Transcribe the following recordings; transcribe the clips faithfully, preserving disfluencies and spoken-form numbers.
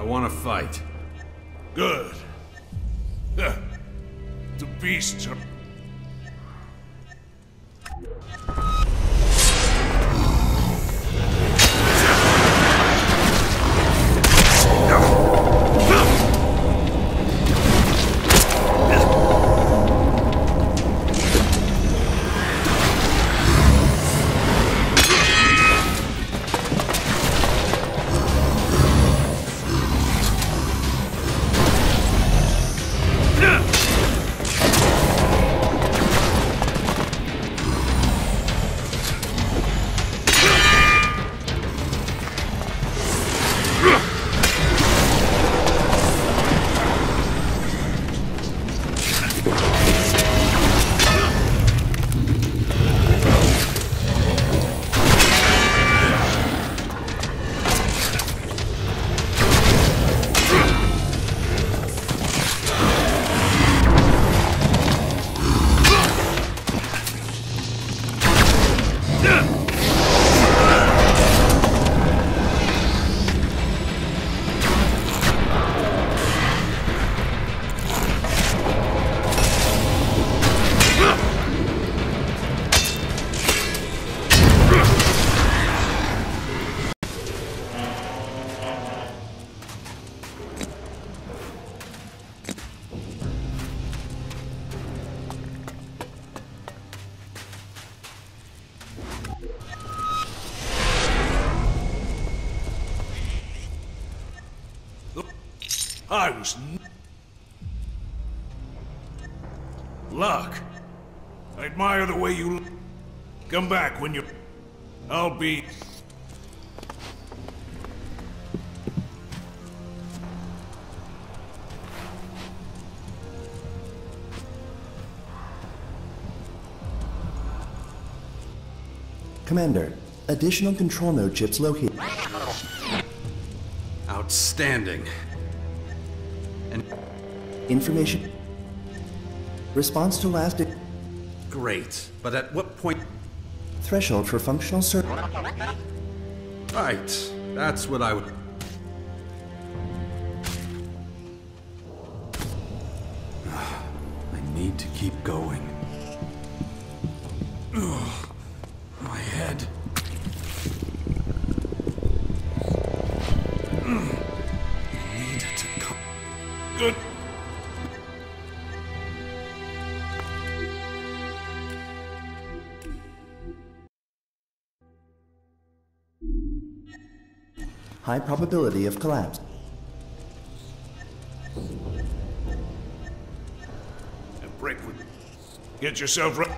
I want to fight. Good. The beasts are... I was n luck. I admire the way you come back when you. I'll be. Commander, additional control node chips located. Outstanding. Information. Response to last. Great, but at what point? Threshold for functional search. Right, that's what I would. I need to keep going. Ugh, my head. I need to come. Good. High probability of collapse. A brick would get yourself right.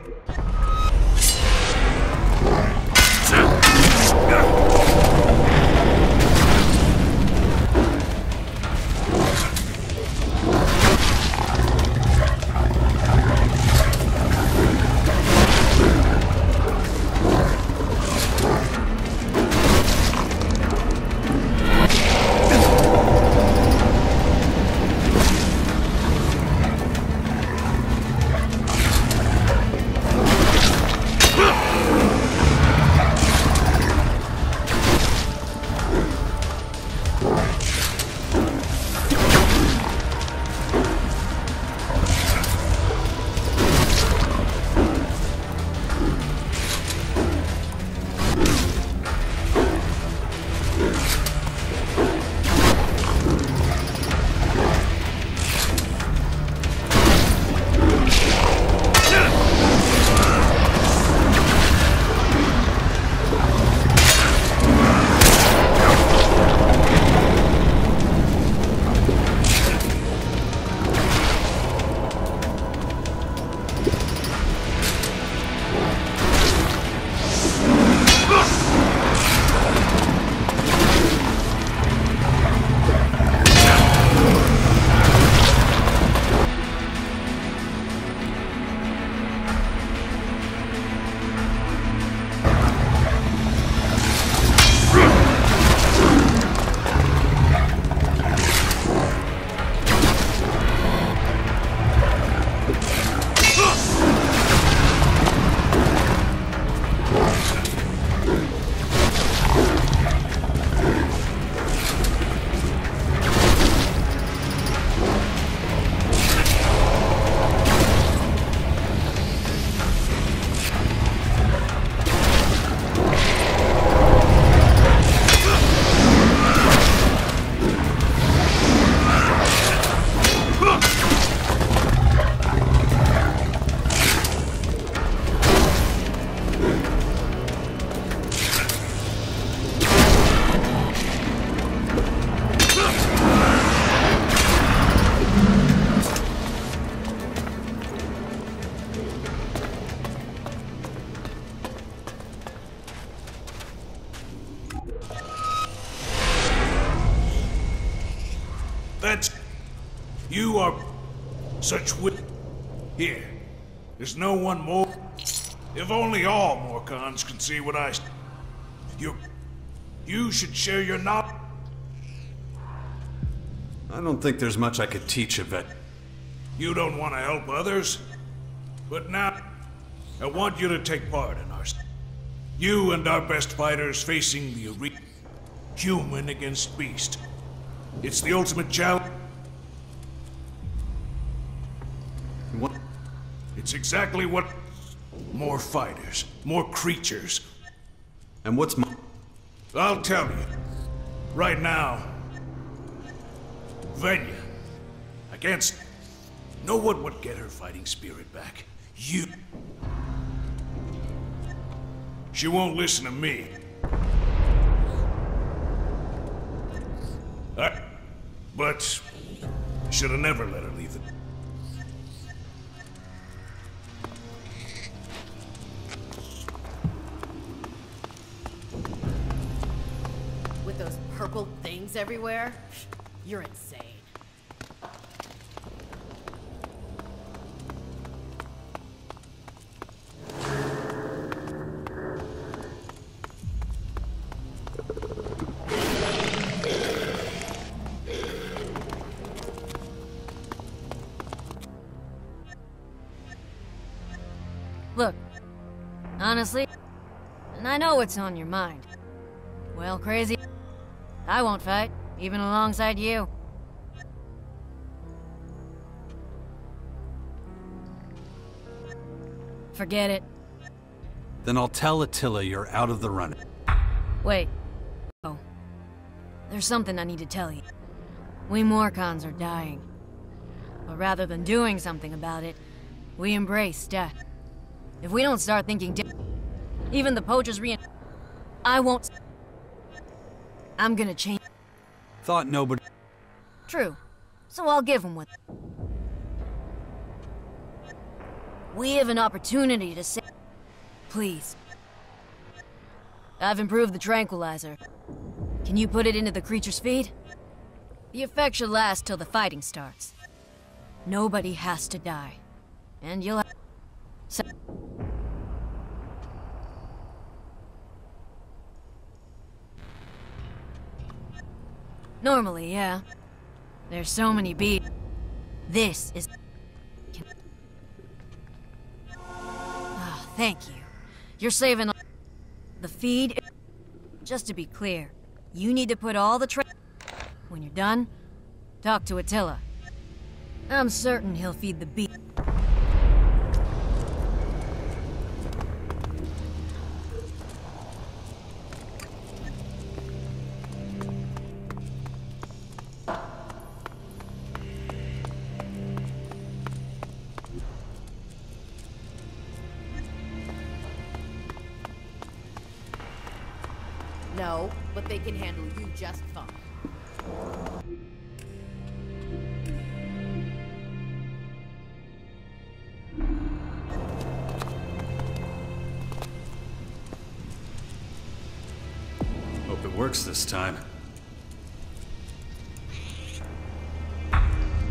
You are such wit. Here, there's no one more. If only all Morkons can see what I. You, you should share your knowledge. I don't think there's much I could teach a vet. You don't want to help others, but now I want you to take part in our. You and our best fighters facing the arena, human against beast. It's the ultimate challenge. What? It's exactly what. More fighters, more creatures. And what's my? I'll tell you. Right now, Venya, I can't. No one would get her fighting spirit back. You. She won't listen to me. I, but should have never let her leave it. With those purple things everywhere, you're insane. Look, honestly, and I know what's on your mind. Well, crazy, I won't fight, even alongside you. Forget it. Then I'll tell Attila you're out of the running. Wait. Oh. There's something I need to tell you. We Morkons are dying. But rather than doing something about it, we embrace death. If we don't start thinking differently, even the poachers re- I won't- I'm gonna change- Thought nobody- True. So I'll give them what- We have an opportunity to save- Please. I've improved the tranquilizer. Can you put it into the creature's feed? The effect should last till the fighting starts. Nobody has to die. And you'll have- So normally, yeah. There's so many bees. This is. Oh, thank you. You're saving all the feed. Just to be clear, you need to put all the tra. When you're done, talk to Attila. I'm certain he'll feed the bees. No, but they can handle you just fine. Hope it works this time.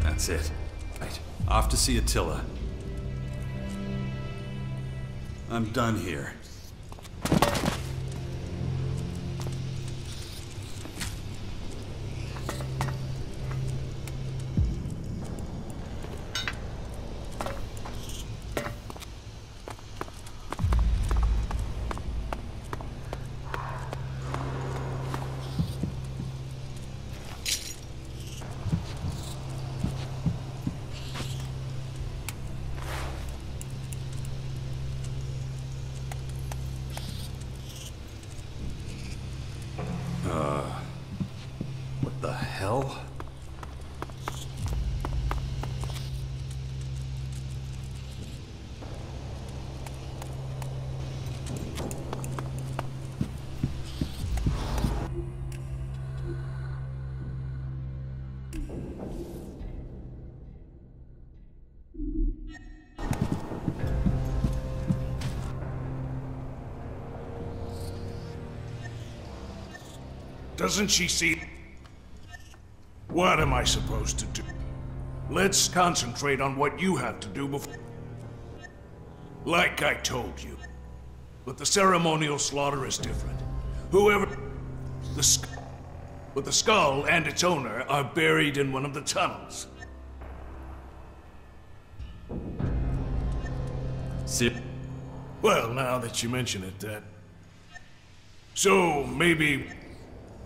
That's it. Right, off to see Attila. I'm done here. Hell? Doesn't she see? What am I supposed to do? Let's concentrate on what you have to do before... Like I told you. But the ceremonial slaughter is different. Whoever... The sc... But the skull and its owner are buried in one of the tunnels. See? Well, now that you mention it, that... So, maybe...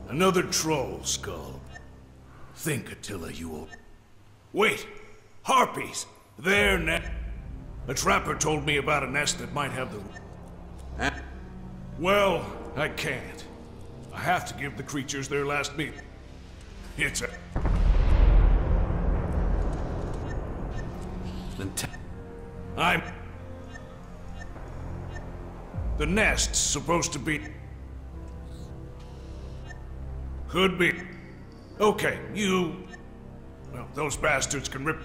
Another troll skull. Think, Attila, you will... Wait! Harpies! Their nest... A trapper told me about a nest that might have the... Huh? Well, I can't. I have to give the creatures their last meal. It's a... I'm... The nest's supposed to be... Could be. Okay, you... Well, those bastards can rip...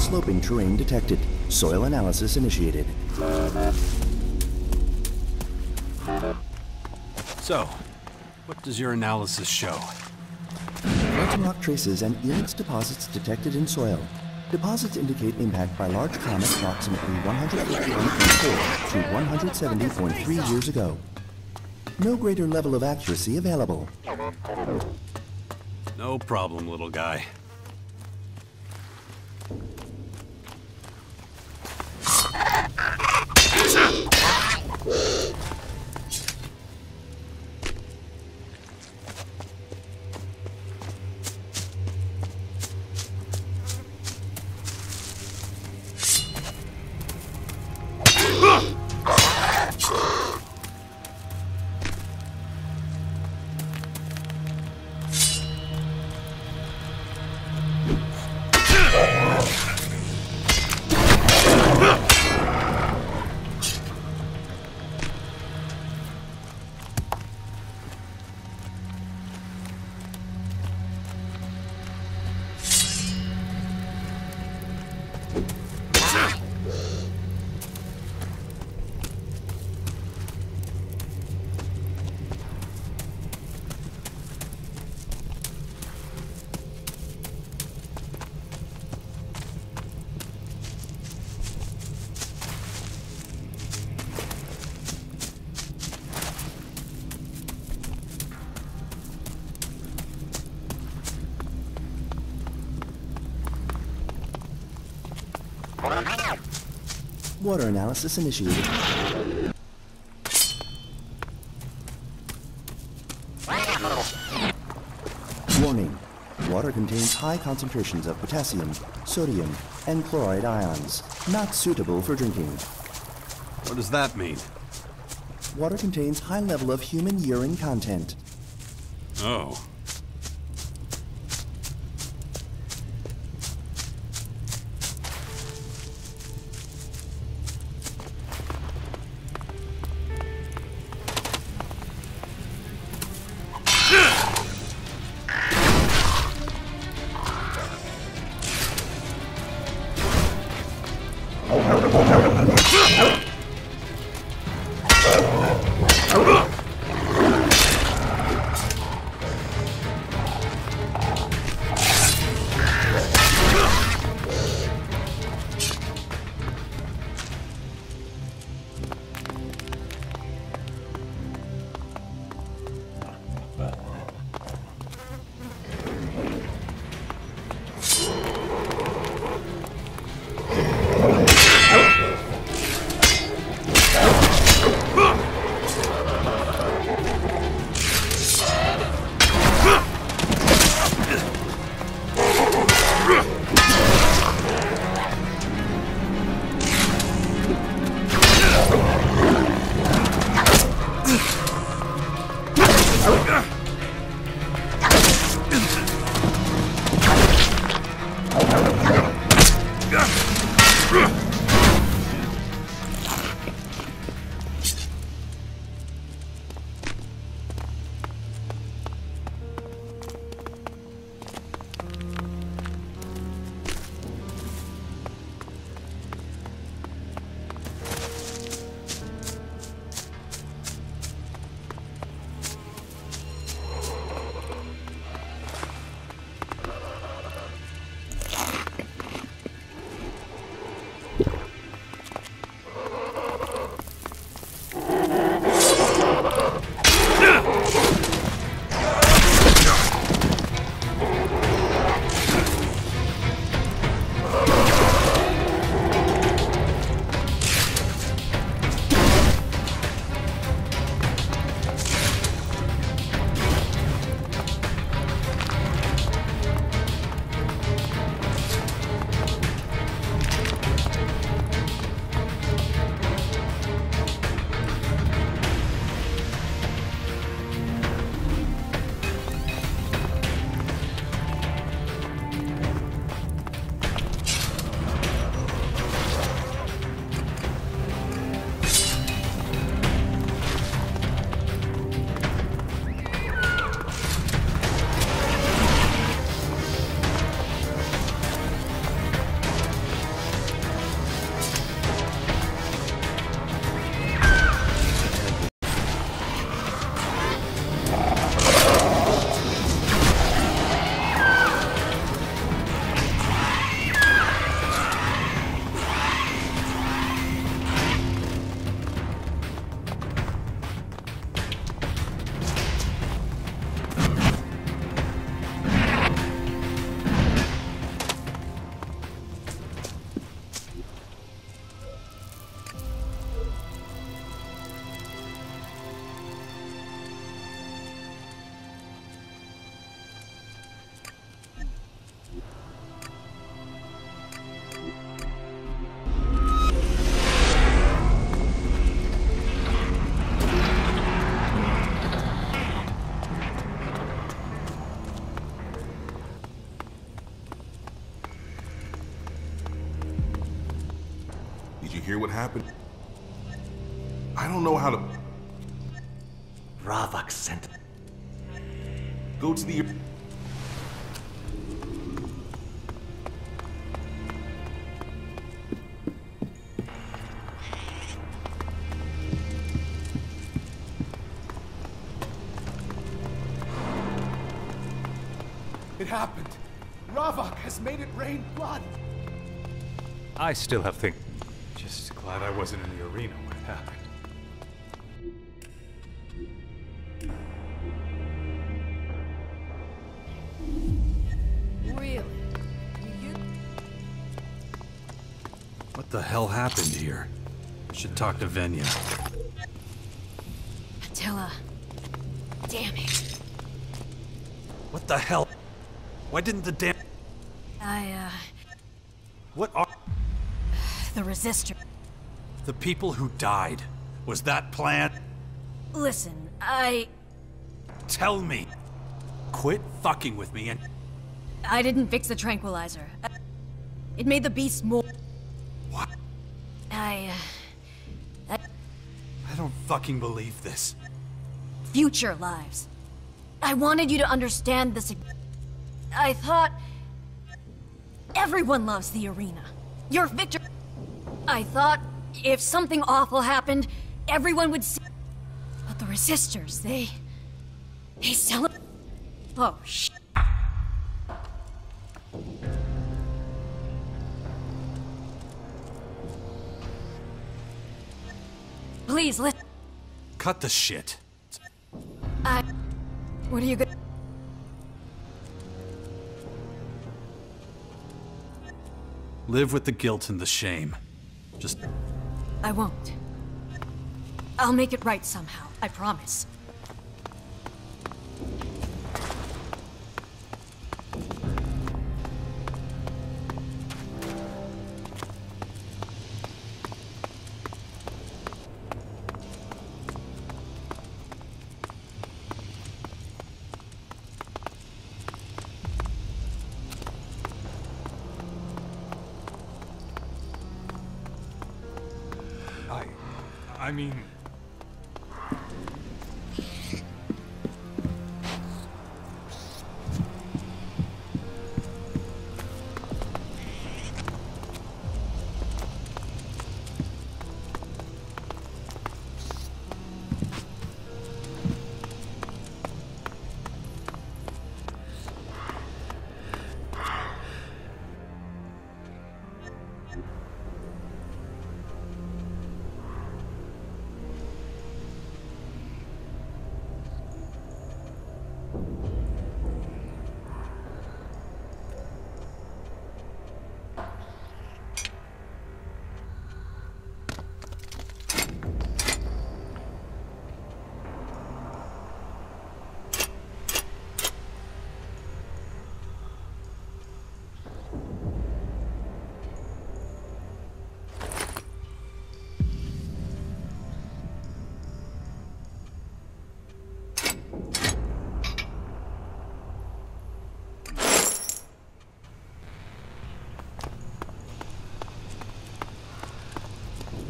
Sloping terrain detected. Soil analysis initiated. So, what does your analysis show? Molten rock traces and elix deposits detected in soil. Deposits indicate impact by large comets approximately one hundred eighty point four to one hundred seventy point three years ago. No greater level of accuracy available. No problem, little guy. Water analysis initiated. Warning. Water contains high concentrations of potassium, sodium, and chloride ions. Not suitable for drinking. What does that mean? Water contains high level of human urine content. Oh. hear what happened? I don't know how to... Ravok sent... Go to the... It happened. Ravok has made it rain blood. I still have things. Just glad I wasn't in the arena when it happened. Really? You... What the hell happened here? I should talk to Venya. Attila. Damn it. What the hell? Why didn't the damn... I, uh... What are... The resistor... The people who died. Was that planned? Listen, I... Tell me. Quit fucking with me and... I didn't fix the tranquilizer. It made the beast more... What? I, uh... I... I don't fucking believe this. Future lives. I wanted you to understand this... I thought... Everyone loves the arena. Your victory... I thought if something awful happened, everyone would see... But the resistors, they... They celebrate... Oh, shit. Please, listen... Cut the shit. I... What are you gonna... Live with the guilt and the shame. Just... I won't. I'll make it right somehow, I promise. I mean...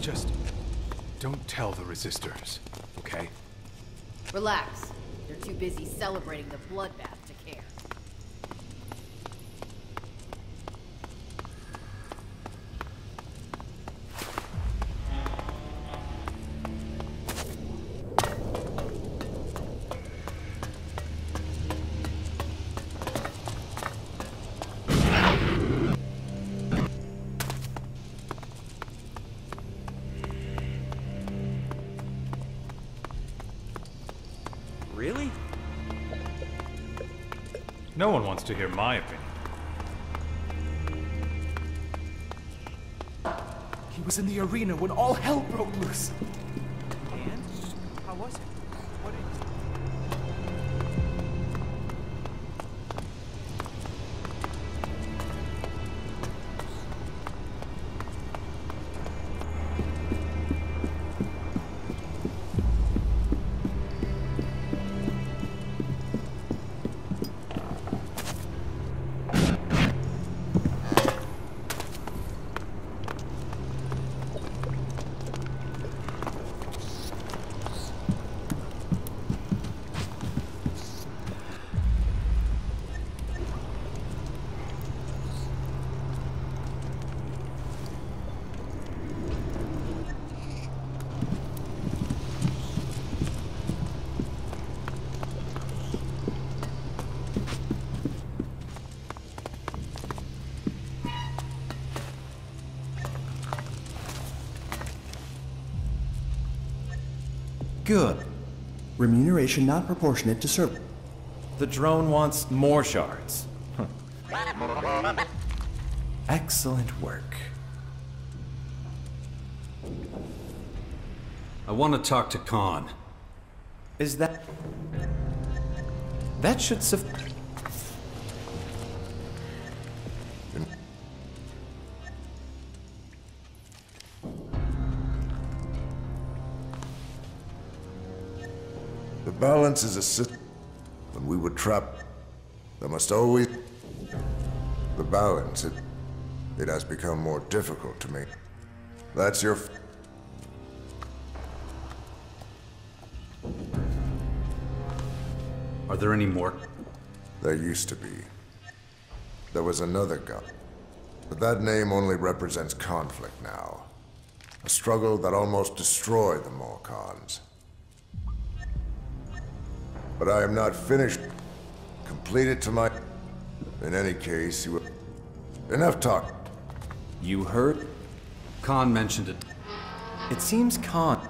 Just don't tell the resistors, okay? Relax. They're too busy celebrating the bloodbath to care. Really? No one wants to hear my opinion. He was in the arena when all hell broke loose. And? How was it? What Good. Remuneration not proportionate to service. The drone wants more shards. Excellent work. I want to talk to Khan. Is that... That should suffice. The balance is a system. When we were trapped, there must always... The balance, it, it has become more difficult to me. That's your... F Are there any more? There used to be. There was another god. But that name only represents conflict now. A struggle that almost destroyed the Morkons. But I am not finished. Completed to my... In any case, you... Enough talk. You heard? Khan mentioned it. It seems Khan...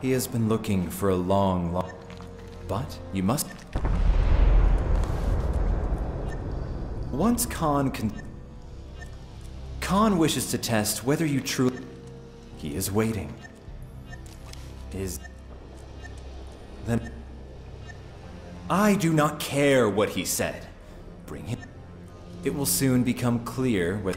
He has been looking for a long, long... But you must... Once Khan can... Khan wishes to test whether you truly... He is waiting. Is... Then... I do not care what he said. Bring him... It will soon become clear with...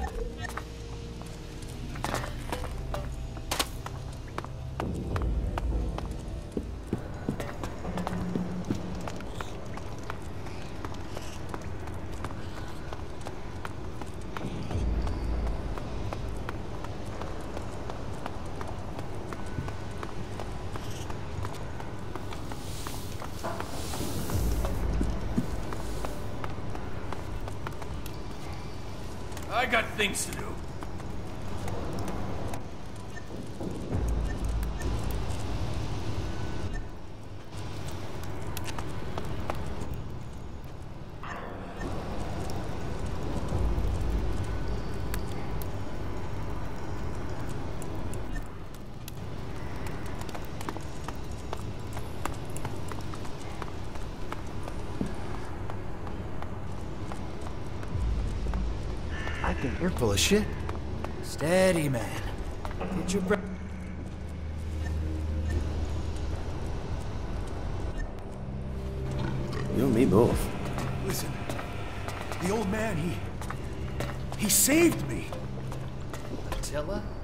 I got things to do. You're full of shit. Steady, man. Get your breath. You and me both. Listen, the old man, he... He saved me. Attila?